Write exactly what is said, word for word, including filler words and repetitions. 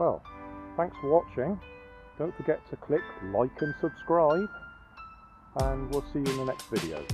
Well, thanks for watching. Don't forget to click like and subscribe, and we'll see you in the next video.